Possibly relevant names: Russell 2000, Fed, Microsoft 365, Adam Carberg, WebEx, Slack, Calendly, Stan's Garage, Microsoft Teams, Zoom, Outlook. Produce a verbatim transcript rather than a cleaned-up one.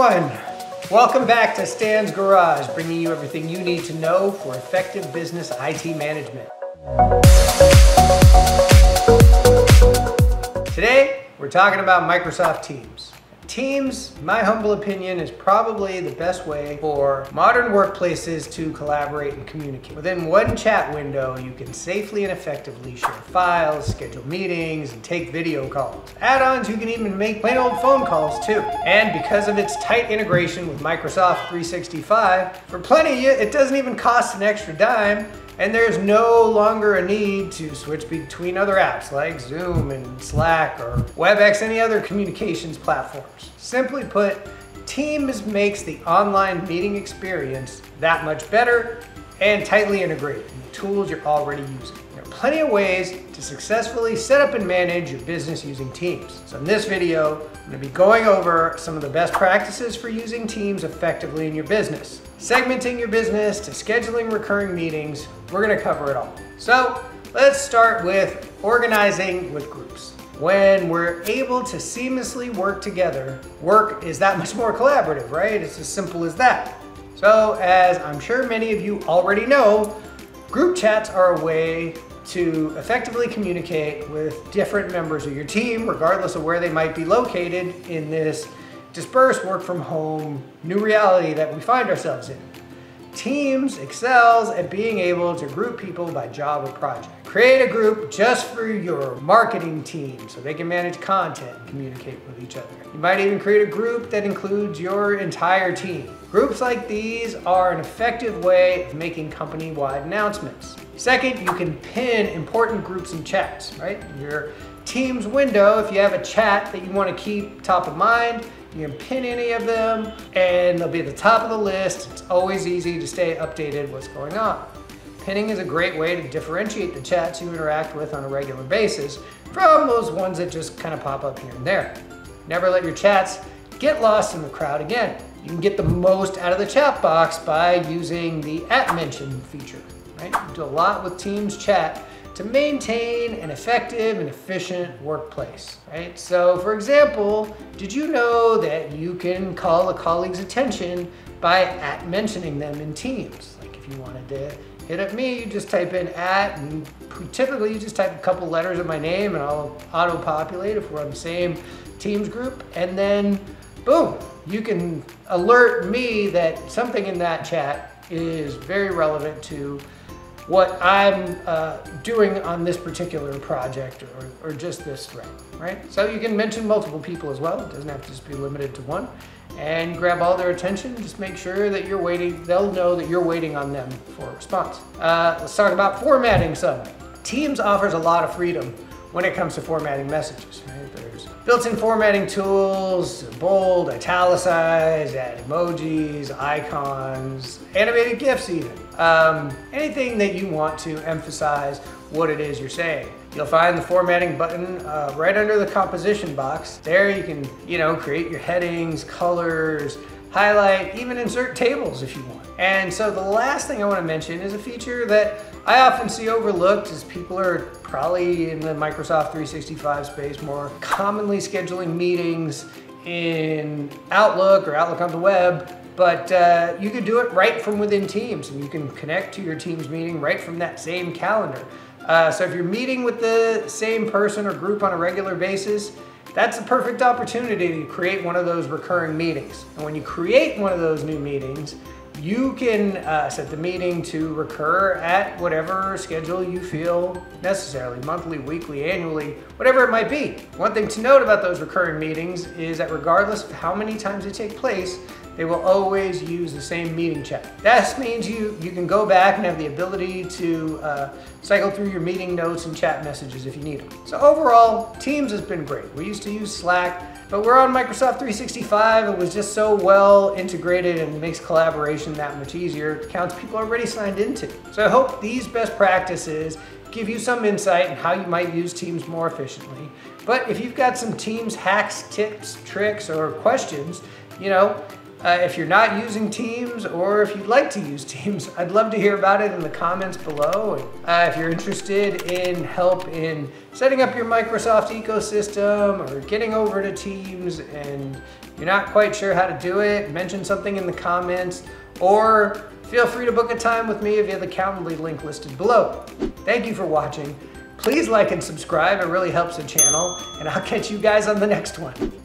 everyone. Welcome back to Stan's Garage, bringing you everything you need to know for effective business I T management. Today, we're talking about Microsoft Teams. Teams, in my humble opinion, is probably the best way for modern workplaces to collaborate and communicate. Within one chat window, you can safely and effectively share files, schedule meetings, and take video calls. Add-ons, you can even make plain old phone calls too. And because of its tight integration with Microsoft three sixty-five, for plenty of you, it doesn't even cost an extra dime. And there's no longer a need to switch between other apps like Zoom and Slack or WebEx, any other communications platforms. Simply put, Teams makes the online meeting experience that much better and tightly integrated in the tools you're already using. There are plenty of ways to successfully set up and manage your business using Teams. So in this video, I'm going to be going over some of the best practices for using Teams effectively in your business. Segmenting your business to scheduling recurring meetings, we're going to cover it all. So let's start with organizing with groups. When we're able to seamlessly work together, work is that much more collaborative, right? It's as simple as that. So as I'm sure many of you already know, group chats are a way to effectively communicate with different members of your team, regardless of where they might be located in this dispersed work from home new reality that we find ourselves in. Teams excels at being able to group people by job or project. Create a group just for your marketing team so they can manage content and communicate with each other. You might even create a group that includes your entire team. Groups like these are an effective way of making company-wide announcements. Second, you can pin important groups and chats, right? In your Teams window, if you have a chat that you want to keep top of mind, you can pin any of them and they'll be at the top of the list. It's always easy to stay updated what's going on. Pinning is a great way to differentiate the chats you interact with on a regular basis from those ones that just kind of pop up here and there. Never let your chats get lost in the crowd again. You can get the most out of the chat box by using the at mention feature, right? You do a lot with Teams chat to maintain an effective and efficient workplace, right? So for example, did you know that you can call a colleague's attention by at mentioning them in Teams? Like if you wanted to hit up me, you just type in at, and typically you just type a couple letters of my name and I'll auto-populate if we're on the same Teams group, and then boom, you can alert me that something in that chat is very relevant to what I'm uh, doing on this particular project or, or just this thread, right? So you can mention multiple people as well. It doesn't have to just be limited to one. And grab all their attention. Just make sure that you're waiting. They'll know that you're waiting on them for a response. Uh, let's talk about formatting some. Teams offers a lot of freedom when it comes to formatting messages, right? There's built-in formatting tools, bold, italicize, add emojis, icons, animated GIFs even. Um, anything that you want to emphasize what it is you're saying. You'll find the formatting button uh, right under the composition box. There you can, you know, create your headings, colors, highlight, even insert tables if you want. And so the last thing I want to mention is a feature that I often see overlooked as people are probably in the Microsoft three sixty-five space more commonly scheduling meetings in Outlook or Outlook on the web. But uh, you can do it right from within Teams, and you can connect to your Teams meeting right from that same calendar. Uh, so if you're meeting with the same person or group on a regular basis, that's the perfect opportunity to create one of those recurring meetings. And when you create one of those new meetings, you can uh, set the meeting to recur at whatever schedule you feel necessarily, monthly, weekly, annually, whatever it might be. One thing to note about those recurring meetings is that regardless of how many times they take place, they will always use the same meeting chat. That means you, you can go back and have the ability to uh, cycle through your meeting notes and chat messages if you need them. So overall, Teams has been great. We used to use Slack, but we're on Microsoft three sixty-five. It was just so well integrated and makes collaboration that much easier. Accounts people already signed into. So I hope these best practices give you some insight on how you might use Teams more efficiently. But if you've got some Teams hacks, tips, tricks, or questions, you know, Uh, if you're not using Teams or if you'd like to use Teams, I'd love to hear about it in the comments below. And, uh, if you're interested in help in setting up your Microsoft ecosystem or getting over to Teams and you're not quite sure how to do it, mention something in the comments, or feel free to book a time with me via the Calendly link listed below. Thank you for watching. Please like and subscribe, it really helps the channel, and I'll catch you guys on the next one.